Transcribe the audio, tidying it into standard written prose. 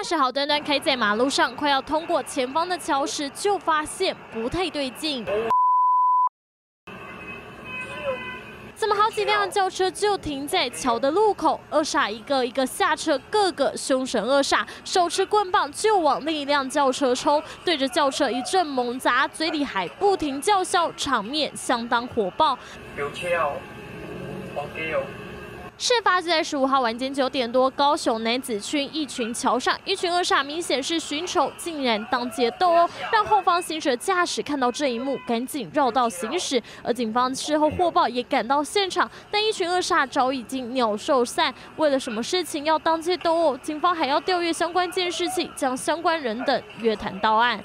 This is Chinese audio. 驾驶好端端开在马路上，快要通过前方的桥时，就发现不太对劲。 怎么好几辆轿车就停在桥的路口，恶煞一个一个下车，个个凶神恶煞，手持棍棒就往另一辆轿车冲，对着轿车一阵猛砸，嘴里还不停叫嚣，场面相当火爆。有切哦，黄街哦。 事发就在15号晚间9点多，高雄楠梓区一群桥上，一群恶煞明显是寻仇，竟然当街斗殴，让后方行驶的驾驶看到这一幕，赶紧绕道行驶。而警方事后获报也赶到现场，但一群恶煞早已经鸟兽散。为了什么事情要当街斗殴？警方还要调阅相关监视器，将相关人等约谈到案。